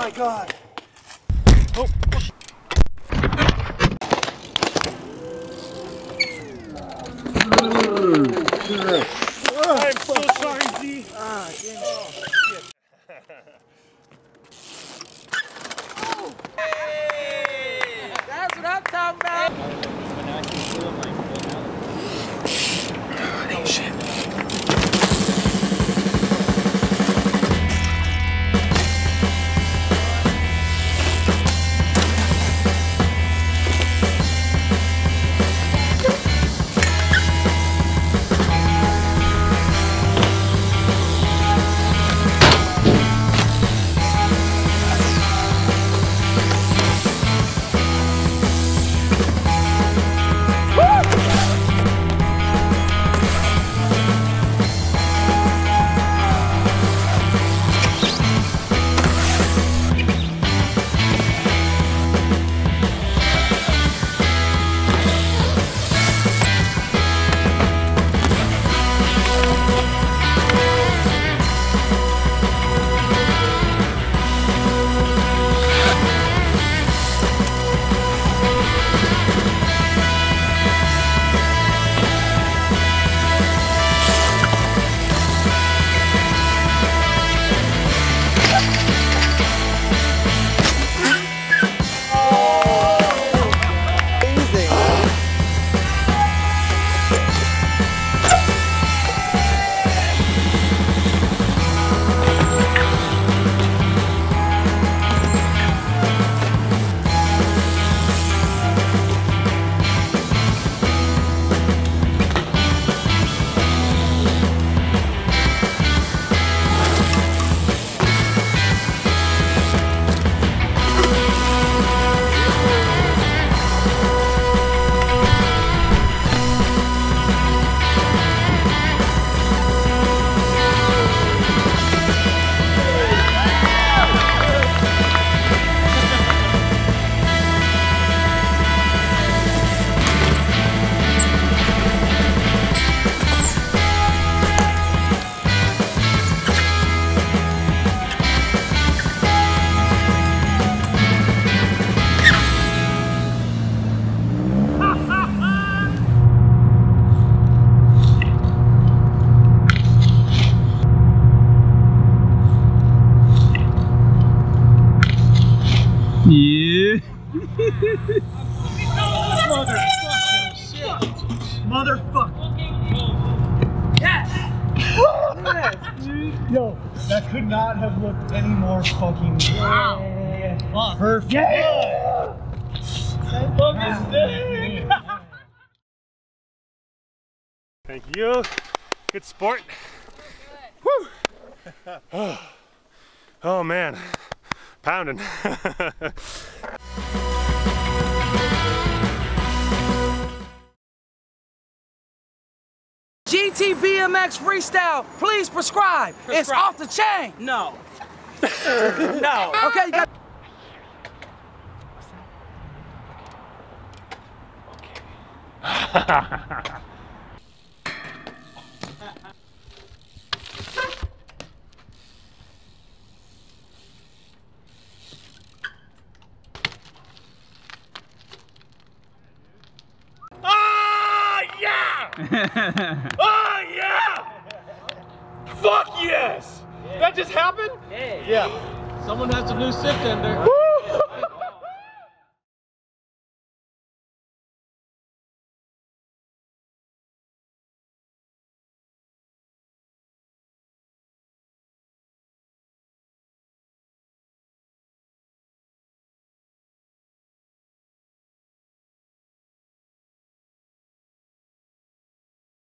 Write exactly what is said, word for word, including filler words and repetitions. my God. Oh. I'm so sorry, Z. Ah, damn it. Oh, shit. Oh. Hey. That's what I'm talking about. Oh, shit. Yeah. Motherfucker. Shit. Motherfucker. Yes. Yes, dude. Yo, that could not have looked any more fucking wow. Yeah. Fuck. Perfect. Yeah. That fucking wow. Thank you. Good sport. Good. Woo. Oh. Oh man. Pounding. G T B M X Freestyle, please prescribe. prescribe. It's off the chain. No. No. Okay, you got. What's that? Okay. Oh yeah! Fuck yes! Yeah. That just happened? Yeah. Yeah. Someone has a new sit tender.